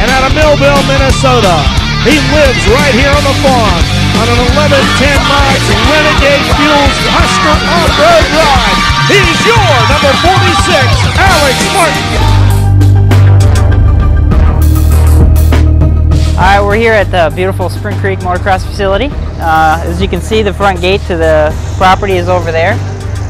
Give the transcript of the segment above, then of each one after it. and out of Millville, Minnesota. He lives right here on the farm on an 11-10 Mods Renegade Fuels Hustler off-road ride. He's your number 46, Alex Martin. All right, we're here at the beautiful Spring Creek Motocross Facility. As you can see, the front gate to the property is over there.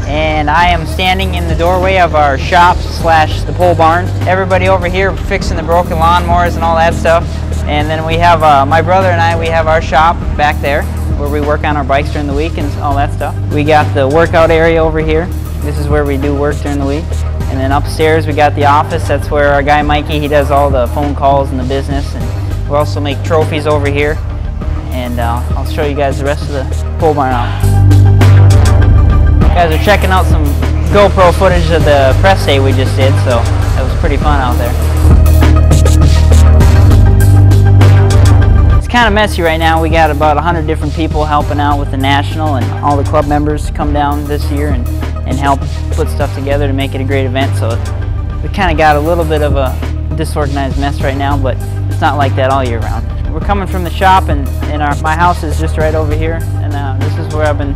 And I am standing in the doorway of our shop slash the pole barn. Everybody over here fixing the broken lawnmowers and all that stuff. And then we have, my brother and I, we have our shop back there where we work on our bikes during the week and all that stuff. We got the workout area over here. This is where we do work during the week. And then upstairs we got the office. That's where our guy Mikey, he does all the phone calls and the business. We also make trophies over here, and I'll show you guys the rest of the pole barn out. You guys are checking out some GoPro footage of the press day we just did, so that was pretty fun out there. It's kind of messy right now. We got about 100 different people helping out with the national, and all the club members come down this year and help put stuff together to make it a great event. So we kind of got a little bit of a disorganized mess right now, but it's not like that all year round. We're coming from the shop, and my house is just right over here, and this is where I've been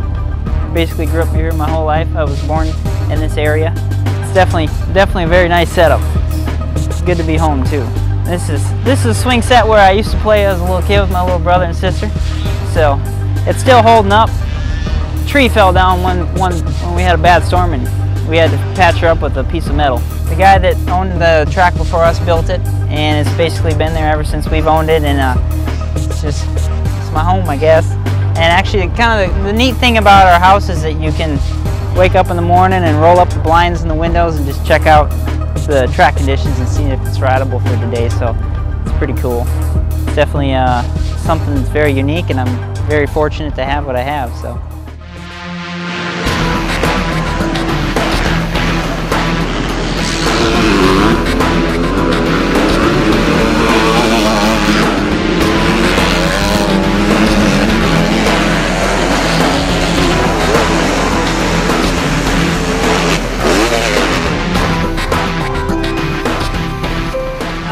basically grew up here my whole life. I was born in this area. It's definitely a very nice setup. It's good to be home too. This is a swing set where I used to play as a little kid with my little brother and sister. So it's still holding up. The tree fell down when we had a bad storm, and we had to patch her up with a piece of metal. The guy that owned the track before us built it, and it's basically been there ever since we've owned it, and it's my home, I guess. And actually, kind of the neat thing about our house is that you can wake up in the morning and roll up the blinds and the windows and just check out the track conditions and see if it's rideable for today, so it's pretty cool. It's definitely something that's very unique, and I'm very fortunate to have what I have, so.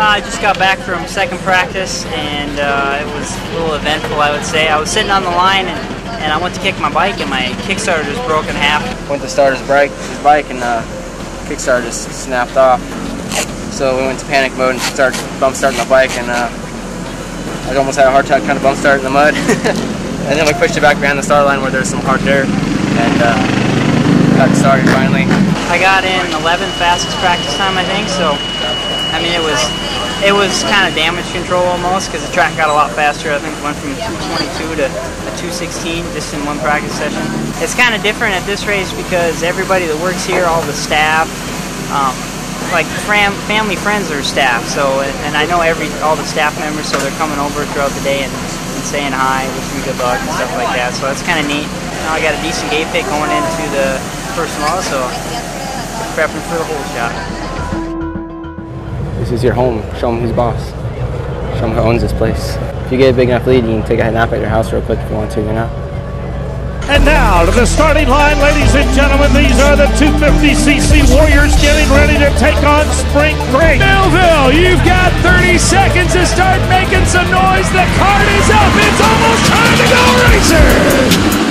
I just got back from second practice, and it was a little eventful, I would say. I was sitting on the line, and I went to kick my bike, and my kickstarter just broke in half. Went to start his bike, and kickstarter just snapped off. So we went to panic mode and started bump starting my bike, and I almost had a hard time kind of bump starting in the mud. And then we pushed it back behind the start line where there's some hard dirt, and got started finally. I got in 11th fastest practice time, I think, so I mean it was kind of damage control almost, because the track got a lot faster. I think it went from 222 to a 216 just in one practice session. It's kind of different at this race because everybody that works here, all the staff, like family friends are staff, so and I know all the staff members, so they're coming over throughout the day and saying hi, wishing me good luck and stuff like that, so that's kind of neat. Now I got a decent gate pick going into the first mile, so prepping for the whole shot. This is your home. Show them who's boss. Show them who owns this place. If you get a big enough lead, you can take a nap at your house real quick if you want to, you know? And now to the starting line, ladies and gentlemen. These are the 250cc Warriors getting ready to take on Spring Creek. Millville, you've got 30 seconds to start making some noise. The card is up. It's almost time to go, Racers!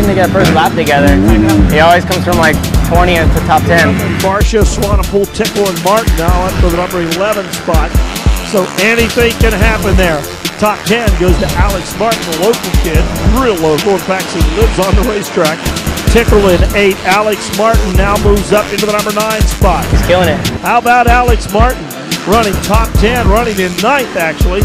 They got first lap together. He always comes from like 20th to top 10. Marcia Swanepoel, Tickle, and Martin now up to the number 11 spot. So anything can happen there. Top 10 goes to Alex Martin, the local kid, real local. In fact, he lives on the racetrack. Tickle in 8. Alex Martin now moves up into the number 9 spot. He's killing it. How about Alex Martin running top 10, running in 9th actually.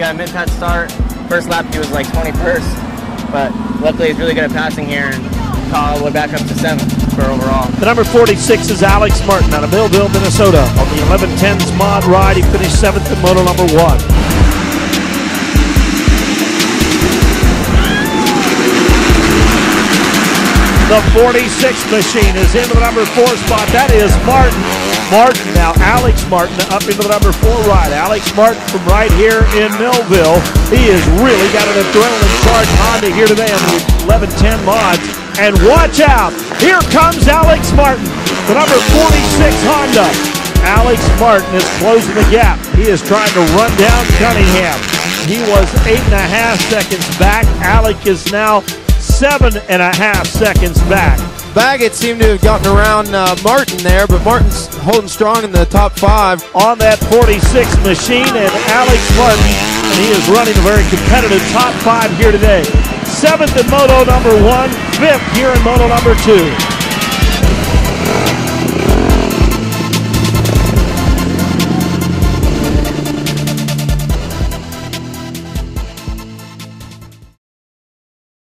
Got a mid-pad start. First lap he was like 21st, but luckily he's really good at passing here and caught all the way back up to 7th for overall. The number 46 is Alex Martin out of Millville, Minnesota. On the 11-10's mod ride, he finished 7th in moto number 1. The 46 machine is into the number 4 spot. That is Martin. Martin, now Alex Martin up into the number 4 ride. Alex Martin from right here in Millville. He has really got an adrenaline-charged Honda here today on the 1110 Mods. And watch out, here comes Alex Martin, the number 46 Honda. Alex Martin is closing the gap. He is trying to run down Cunningham. He was 8.5 seconds back. Alex is now 7.5 seconds back. Baggett seemed to have gotten around Martin there, but Martin's holding strong in the top 5 on that 46 machine, and Alex Martin, and he is running a very competitive top 5 here today. 7th in moto number 1, 5th here in moto number 2.